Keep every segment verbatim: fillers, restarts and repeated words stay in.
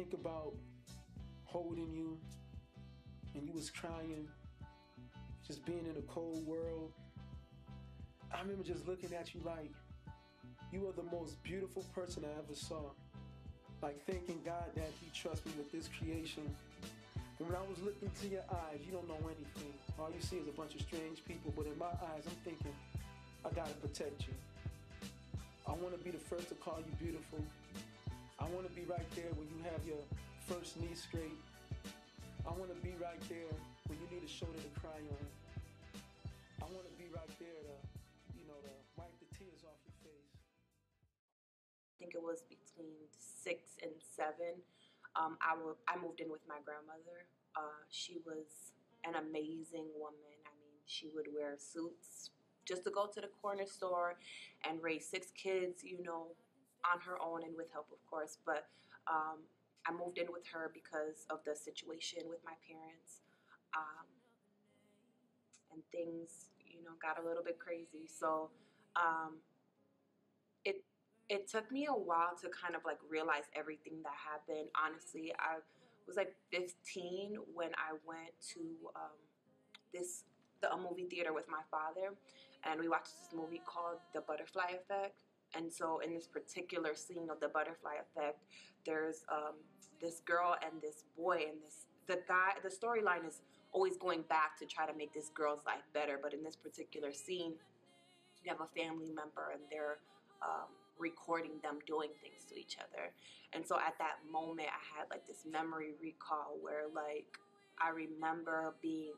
Think about holding you and you was crying, just being in a cold world. I remember just looking at you like, you are the most beautiful person I ever saw. Like thanking God that he trusts me with this creation. And when I was looking into your eyes, you don't know anything. All you see is a bunch of strange people, but in my eyes, I'm thinking, I gotta protect you. I wanna be the first to call you beautiful. I wanna be right there when you have your first knee scrape. I wanna be right there when you need a shoulder to cry on. I wanna be right there to, you know, to wipe the tears off your face. I think it was between six and seven, um, I, w I moved in with my grandmother. Uh, she was an amazing woman. I mean, she would wear suits just to go to the corner store and raise six kids, you know, on her own and with help, of course. But um, I moved in with her because of the situation with my parents. Um, and things, you know, got a little bit crazy. So um, it... It took me a while to kind of like realize everything that happened. Honestly, I was like fifteen when I went to um, this the, a movie theater with my father, and we watched this movie called The Butterfly Effect. And so in this particular scene of The Butterfly Effect, there's um, this girl and this boy, and this the guy. The storyline is always going back to try to make this girl's life better. But in this particular scene, you have a family member, and they're um, recording them doing things to each other. And so at that moment, I had like this memory recall where like I remember being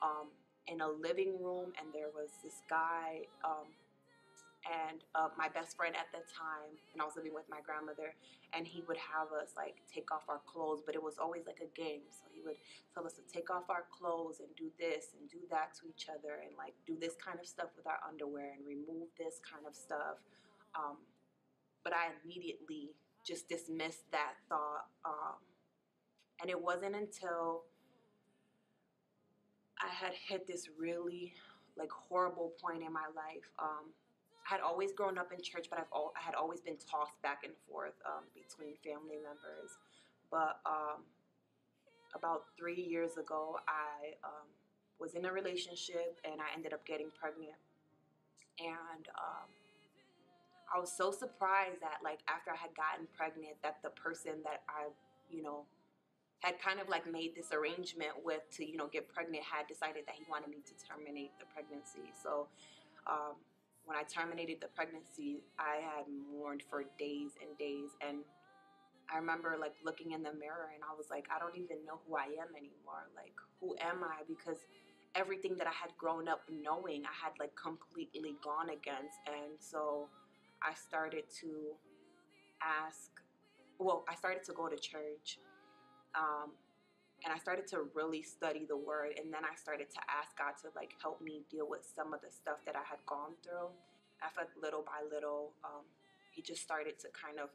um, in a living room, and there was this guy um, and uh, my best friend at the time, and I was living with my grandmother, and he would have us like take off our clothes, but it was always like a game. So he would tell us to take off our clothes and do this and do that to each other, and like do this kind of stuff with our underwear and remove this kind of stuff. Um, But I immediately just dismissed that thought. Um, and it wasn't until I had hit this really like horrible point in my life. Um, I had always grown up in church, but I've al I had always been tossed back and forth um, between family members. But um, about three years ago, I um, was in a relationship, and I ended up getting pregnant. And um, I was so surprised that like after I had gotten pregnant, that the person that I, you know, had kind of like made this arrangement with to, you know, get pregnant had decided that he wanted me to terminate the pregnancy. So um, when I terminated the pregnancy, I had mourned for days and days. And I remember like looking in the mirror, and I was like, I don't even know who I am anymore. Like, who am I? Because everything that I had grown up knowing, I had like completely gone against. And so I started to ask, well, I started to go to church, um, and I started to really study the Word, and then I started to ask God to like help me deal with some of the stuff that I had gone through. I felt little by little, um, He just started to kind of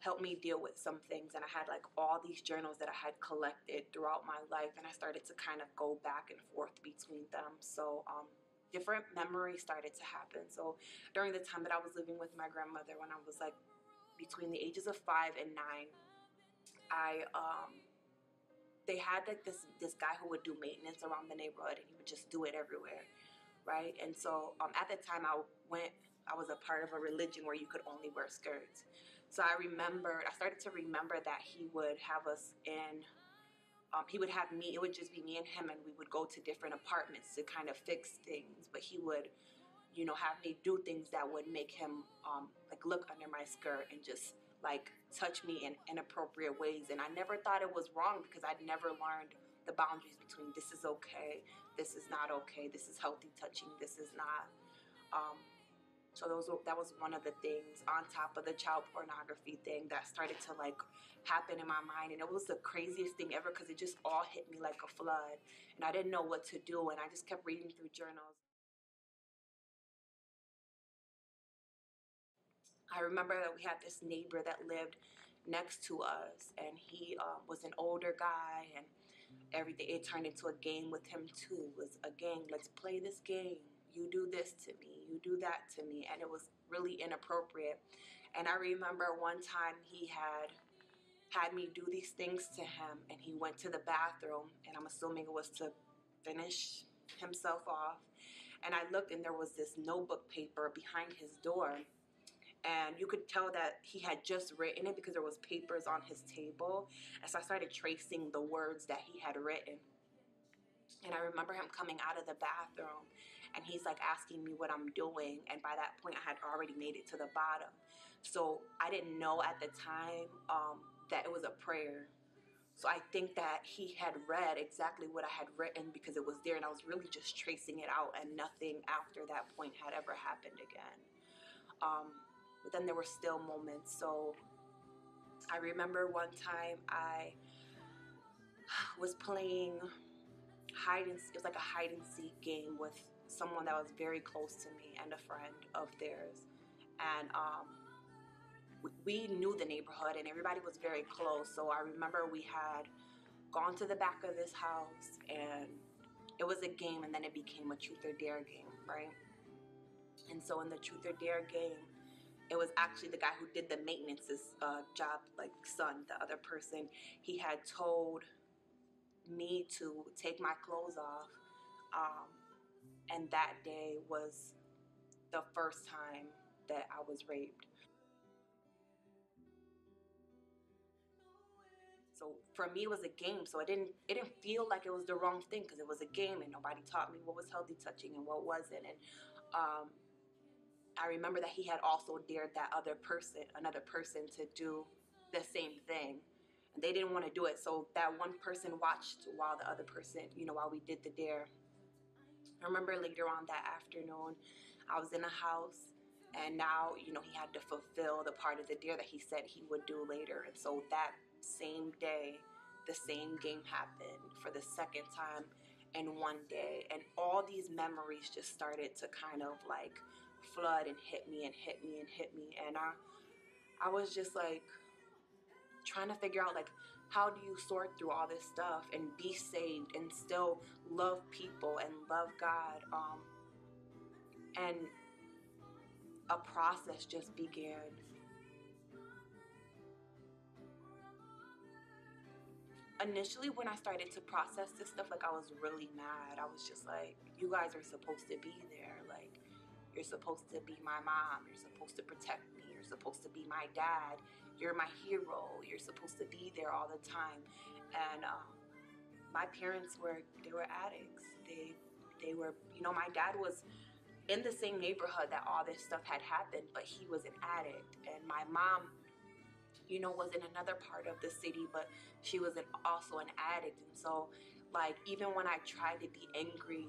help me deal with some things, and I had like all these journals that I had collected throughout my life, and I started to kind of go back and forth between them. So um, different memories started to happen. So during the time that I was living with my grandmother, when I was like between the ages of five and nine, I um, they had like this this guy who would do maintenance around the neighborhood, and he would just do it everywhere, right? And so um, at the time, I went, I was a part of a religion where you could only wear skirts. So I remembered, I started to remember that he would have us in. Um, he would have me, it would just be me and him, and we would go to different apartments to kind of fix things. But he would, you know, have me do things that would make him, um, like, look under my skirt and just, like, touch me in inappropriate ways. And I never thought it was wrong, because I'd never learned the boundaries between this is okay, this is not okay, this is healthy touching, this is not. Um, so those were, that was one of the things on top of the child pornography thing that started to like happen in my mind. And it was the craziest thing ever, because it just all hit me like a flood, and I didn't know what to do, and I just kept reading through journals. I remember that we had this neighbor that lived next to us, and he uh, was an older guy, and everything, it turned into a game with him too. It was a game, let's play this game. You do this to me, you do that to me. And it was really inappropriate. And I remember one time he had had me do these things to him, and he went to the bathroom, and I'm assuming it was to finish himself off. And I looked, and there was this notebook paper behind his door, and you could tell that he had just written it because there was papers on his table. And so I started tracing the words that he had written. And I remember him coming out of the bathroom, and he's like asking me what I'm doing. And by that point, I had already made it to the bottom. So I didn't know at the time um, that it was a prayer. So I think that he had read exactly what I had written because it was there, and I was really just tracing it out, and nothing after that point had ever happened again. Um, but then there were still moments. So I remember one time I was playing hide and, it was like a hide and seek game with someone that was very close to me and a friend of theirs, and um, we knew the neighborhood and everybody was very close. So I remember we had gone to the back of this house, and it was a game, and then it became a truth or dare game, right? And so in the truth or dare game, it was actually the guy who did the maintenance's uh, job, like son, the other person, he had told me to take my clothes off, um, and that day was the first time that I was raped. So for me, it was a game, so it didn't, it didn't feel like it was the wrong thing because it was a game, and nobody taught me what was healthy touching and what wasn't. And um, I remember that he had also dared that other person, another person, to do the same thing. And they didn't want to do it, so that one person watched while the other person, you know, while we did the dare. I remember later on that afternoon, I was in a house. And now, you know, he had to fulfill the part of the dare that he said he would do later. And so that same day, the same game happened for the second time in one day. And all these memories just started to kind of like flood and hit me and hit me and hit me. And I, I was just like trying to figure out, like, how do you sort through all this stuff and be saved and still love people and love God? Um, and a process just began. Initially, when I started to process this stuff, like, I was really mad. I was just like, you guys are supposed to be there. Like, you're supposed to be my mom. You're supposed to protect me. You're supposed to be my dad. You're my hero. You're supposed to be there all the time. And um, my parents were, they were addicts. They, they were, you know, my dad was in the same neighborhood that all this stuff had happened, but he was an addict. And my mom, you know, was in another part of the city, but she was an, also an addict. And so, like, even when I tried to be angry,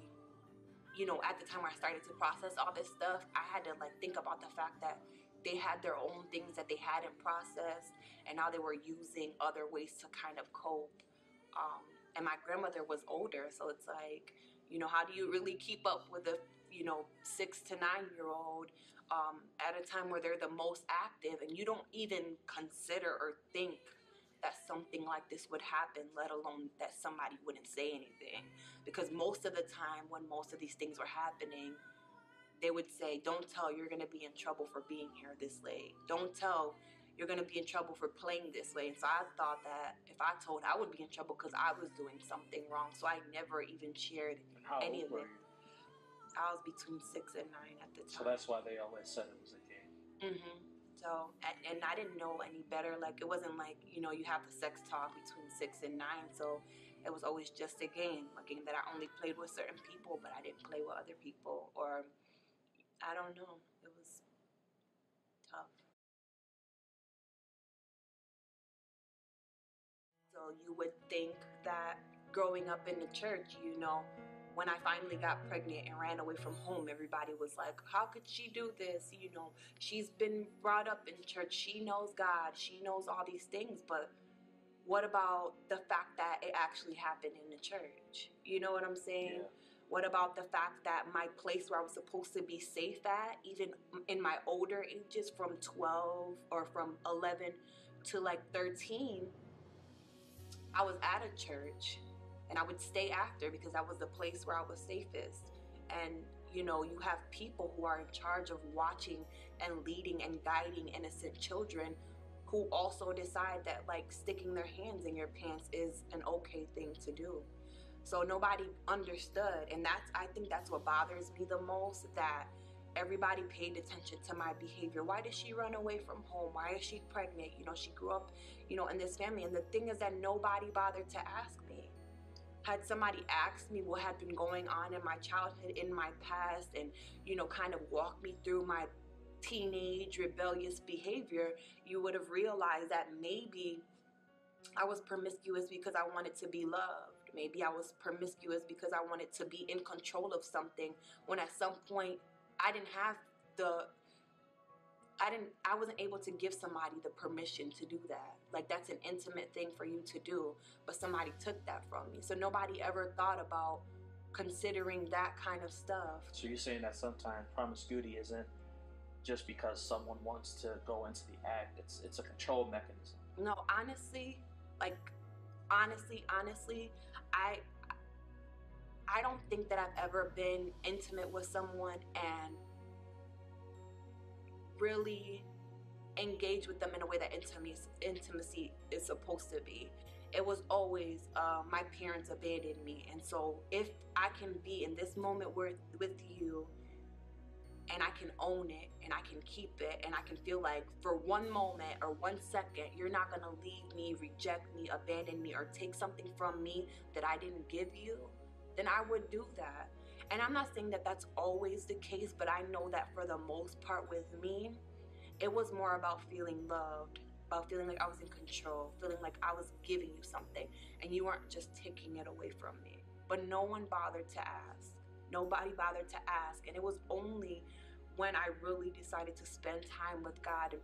you know, at the time where I started to process all this stuff, I had to, like, think about the fact that they had their own things that they hadn't processed, and now they were using other ways to kind of cope. Um, and my grandmother was older, so it's like, you know, how do you really keep up with the, you know, six to nine year old um, at a time where they're the most active, and you don't even consider or think that something like this would happen, let alone that somebody wouldn't say anything. Because most of the time when most of these things were happening, they would say, don't tell, you're gonna be in trouble for being here this late. Don't tell, you're gonna be in trouble for playing this way. And so I thought that if I told, I would be in trouble because I was doing something wrong. So I never even shared any of it. I was between six and nine at the time. So that's why they always said it was a game. Mm-hmm. So, and, and I didn't know any better. Like, it wasn't like, you know, you have the sex talk between six and nine. So it was always just a game, a game that I only played with certain people, but I didn't play with other people. Or, I don't know, it was tough. So you would think that growing up in the church, you know, when I finally got pregnant and ran away from home, everybody was like, how could she do this? You know, she's been brought up in church. She knows God. She knows all these things. But what about the fact that it actually happened in the church? You know what I'm saying? Yeah. What about the fact that my place where I was supposed to be safe at, even in my older ages from twelve or from eleven to like thirteen, I was at a church. And I would stay after because that was the place where I was safest. And, you know, you have people who are in charge of watching and leading and guiding innocent children who also decide that like sticking their hands in your pants is an okay thing to do. So nobody understood, and that's, I think that's what bothers me the most, that everybody paid attention to my behavior. Why did she run away from home? Why is she pregnant? You know, she grew up, you know, in this family. And the thing is that nobody bothered to ask me. Had somebody asked me what had been going on in my childhood, in my past, and, you know, kind of walked me through my teenage rebellious behavior, you would have realized that maybe I was promiscuous because I wanted to be loved. Maybe I was promiscuous because I wanted to be in control of something, when at some point I didn't have the, I didn't, I wasn't able to give somebody the permission to do that. Like, that's an intimate thing for you to do, but somebody took that from me. So nobody ever thought about considering that kind of stuff. So you're saying that sometimes promiscuity isn't just because someone wants to go into the act, it's, it's a control mechanism. No, honestly, like, honestly, honestly, I, I don't think that I've ever been intimate with someone and really engaged with them in a way that intimacy, intimacy is supposed to be. It was always, uh, my parents abandoned me. And so if I can be in this moment with, with you, and I can own it, and I can keep it, and I can feel like for one moment or one second, you're not gonna leave me, reject me, abandon me, or take something from me that I didn't give you, then I would do that. And I'm not saying that that's always the case, but I know that for the most part with me, it was more about feeling loved, about feeling like I was in control, feeling like I was giving you something, and you weren't just taking it away from me. But no one bothered to ask. Nobody bothered to ask. And it was only when I really decided to spend time with God and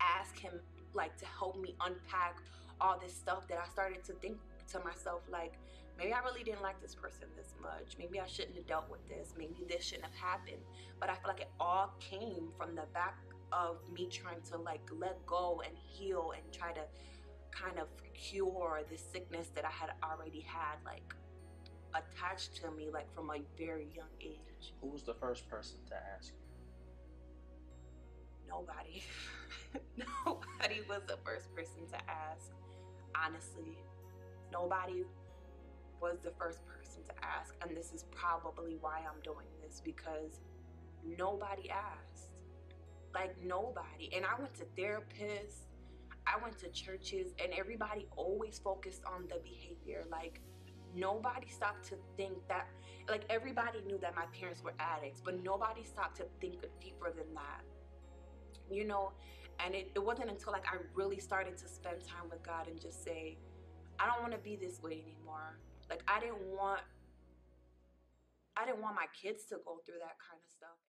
ask him like to help me unpack all this stuff that I started to think to myself, like, maybe I really didn't like this person this much. Maybe I shouldn't have dealt with this. Maybe this shouldn't have happened. But I feel like it all came from the back of me trying to like let go and heal and try to kind of cure the sickness that I had already had, like, attached to me, like, from a very young age. Who was the first person to ask you? Nobody. Nobody was the first person to ask. Honestly, nobody was the first person to ask, and this is probably why I'm doing this, because nobody asked. Like, nobody. And I went to therapists, I went to churches, and everybody always focused on the behavior. Like, nobody stopped to think that, like, everybody knew that my parents were addicts, but nobody stopped to think deeper than that, you know? And it, it wasn't until, like, I really started to spend time with God and just say, I don't want to be this way anymore. Like, I didn't want, I didn't want my kids to go through that kind of stuff.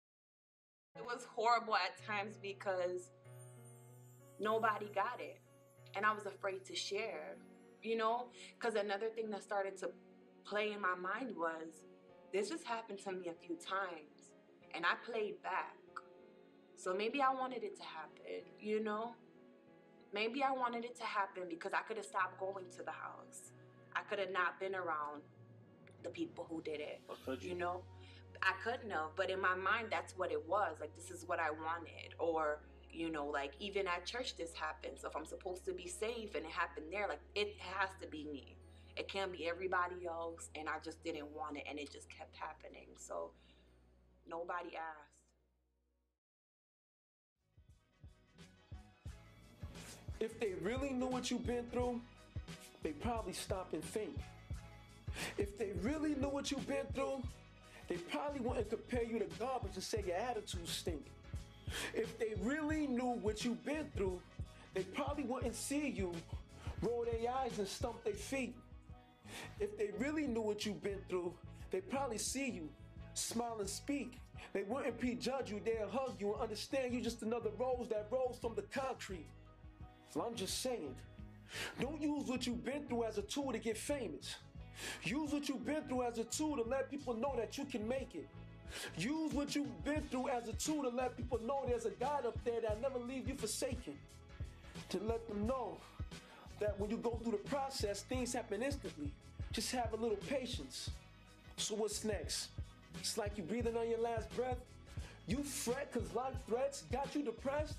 It was horrible at times because nobody got it, and I was afraid to share. You know, because another thing that started to play in my mind was, this just happened to me a few times, and I played back. So maybe I wanted it to happen, you know? Maybe I wanted it to happen because I could have stopped going to the house. I could have not been around the people who did it, could you? you know? I couldn't have, but in my mind, that's what it was. Like, this is what I wanted, or, you know, like, even at church this happens. So if I'm supposed to be safe and it happened there, like, it has to be me. It can't be everybody else, and I just didn't want it, and it just kept happening. So nobody asked. If they really knew what you've been through, they probably stop and think. If they really knew what you've been through, they probably wouldn't compare you to garbage and say your attitude stink. If they really knew what you've been through, they probably wouldn't see you roll their eyes and stomp their feet. If they really knew what you've been through, they probably see you smile and speak. They wouldn't prejudge you, they'll hug you and understand you just another rose that rolls from the concrete. Well, I'm just saying, don't use what you've been through as a tool to get famous. Use what you've been through as a tool to let people know that you can make it. Use what you've been through as a tool to let people know there's a God up there that never leaves you forsaken. To let them know that when you go through the process, things happen instantly. Just have a little patience. So what's next? It's like you breathing on your last breath. You fret cause life threats got you depressed.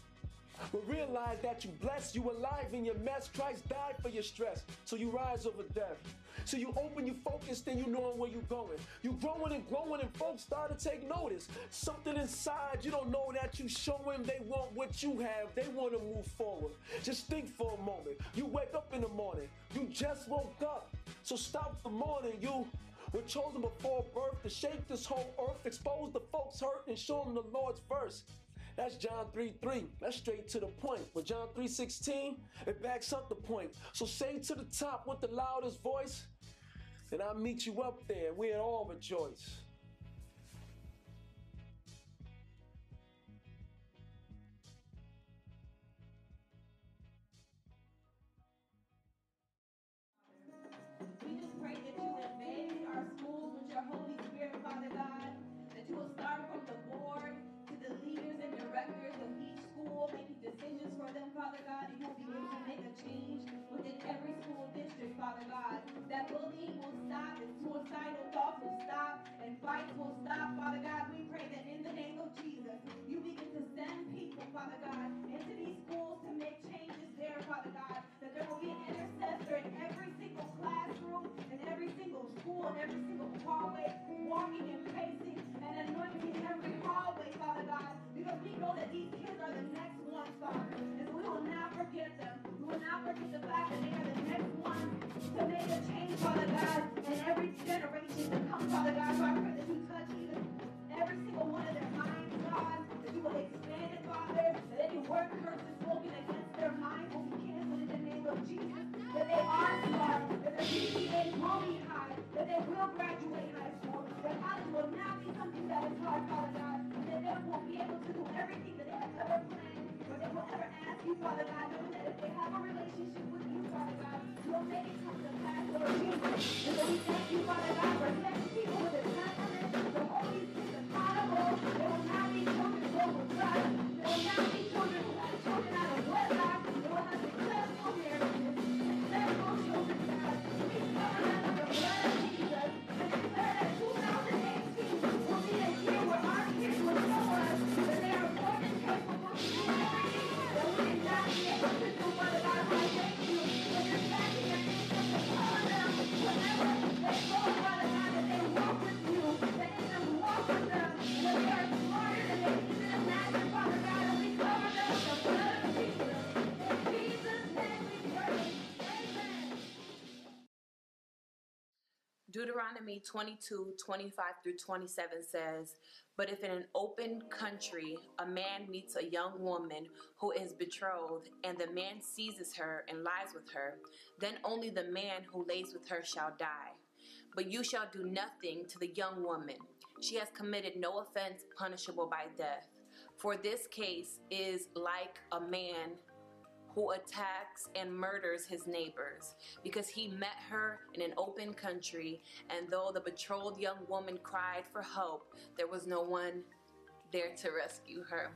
But realize that you blessed, you alive in your mess. Christ died for your stress, so you rise over death. So you open, you focused, and you knowing where you're going. You growing and growing, and folks start to take notice. Something inside, you don't know that you showing. They want what you have, they want to move forward. Just think for a moment. You wake up in the morning, you just woke up. So stop the morning, you were chosen before birth to shake this whole earth, expose the folks hurt and show them the Lord's verse. That's John three three. That's straight to the point. But John three sixteen, it backs up the point. So say to the top with the loudest voice, and I'll meet you up there. We'll all rejoice. We just pray that you invade our schools with your Holy Spirit, Father God, that you will start from the board to the leaders and directors of each school, making decisions for them, Father God, and you'll begin to make a change within every school district, Father God. That bullying will stop, and suicidal thoughts will stop, and fights will stop, Father God. We pray that in the name of Jesus, you begin to send people, Father God, into these schools to make changes there, Father God. That there will be an intercessor in every single classroom, in every single school, in every single hallway, walking and pacing and anointing in every hallway, Father God, because we know that these kids are the next ones, Father, and so we will not forget them. We will not forget the fact that they are the next ones to make a change, Father God, and every generation to come, Father God. So I pray that you touch even every single one of their minds, God, that you will expand it, Father, that any word curses spoken against their minds will be canceled in the name of Jesus, that they are smart, that their G P A will be high, that they will graduate high school, that college will not be something that is hard, Father God, that they will be able to do everything that they have ever planned or they will ever ask you, Father God, knowing that if they have a relationship with you, Father God, you'll make it come to pass, Lord Jesus. And so we thank you, Father God, for setting people with a confidence, the Holy Spirit accountable. They will not be children who will trust. They will not be children who have children out of wedlock. They will have successful marriages, successful children, God. We cover them with the blood of Jesus and declare that two thousand eighteen will be a year where our kids will Deuteronomy twenty-two, twenty-five through twenty-seven says, but if in an open country a man meets a young woman who is betrothed, and the man seizes her and lies with her, then only the man who lays with her shall die. But you shall do nothing to the young woman. She has committed no offense punishable by death. For this case is like a man who attacks and murders his neighbors, because he met her in an open country, and though the betrothed young woman cried for help, there was no one there to rescue her.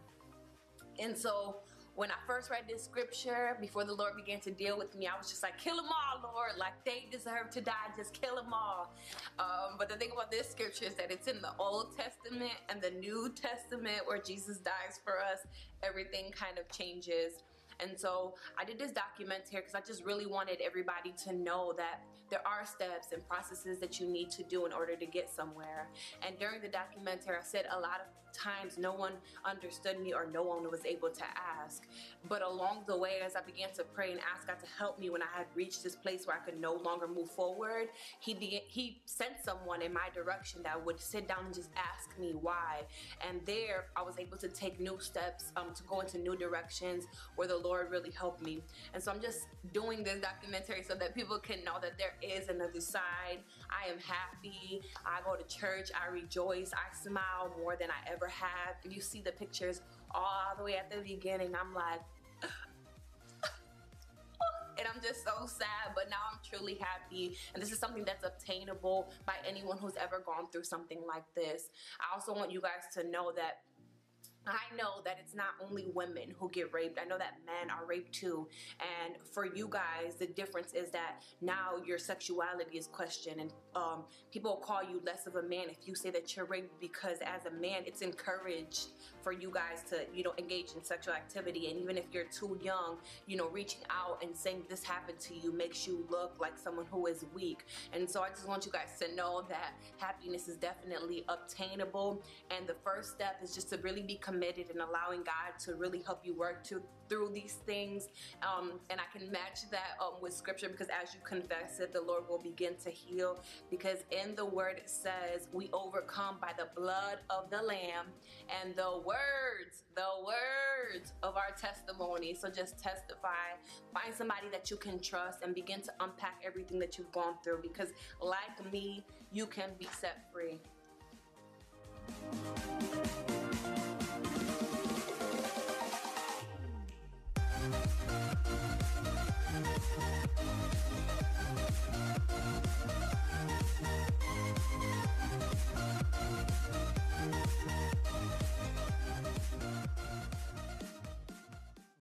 And so when I first read this scripture, before the Lord began to deal with me, I was just like, kill them all, Lord. Like, they deserve to die, just kill them all. Um, but the thing about this scripture is that it's in the Old Testament and the New Testament where Jesus dies for us. Everything kind of changes. And so I did this document here because I just really wanted everybody to know that there are steps and processes that you need to do in order to get somewhere. And during the documentary, I said a lot of times no one understood me or no one was able to ask. But along the way, as I began to pray and ask God to help me when I had reached this place where I could no longer move forward, he began, he sent someone in my direction that would sit down and just ask me why. And there I was able to take new steps um, to go into new directions where the Lord really helped me. And so I'm just doing this documentary so that people can know that there is another side. I am happy. I go to church. I rejoice. I smile more than I ever have. If you see the pictures all the way at the beginning, I'm like, and I'm just so sad, but now I'm truly happy. And this is something that's obtainable by anyone who's ever gone through something like this. I also want you guys to know that I know that it's not only women who get raped. I know that men are raped too. And for you guys, the difference is that now your sexuality is questioned. And um, people call you less of a man if you say that you're raped, because as a man, it's encouraged for you guys to, you know, engage in sexual activity. And even if you're too young, you know, reaching out and saying this happened to you makes you look like someone who is weak. And so I just want you guys to know that happiness is definitely obtainable. And the first step is just to really be committed and allowing God to really help you work to, through these things. Um, and I can match that um, with scripture, because as you confess it, the Lord will begin to heal. Because in the word it says, we overcome by the blood of the Lamb and the words, the words of our testimony. So just testify, find somebody that you can trust, and begin to unpack everything that you've gone through. Because like me, you can be set free.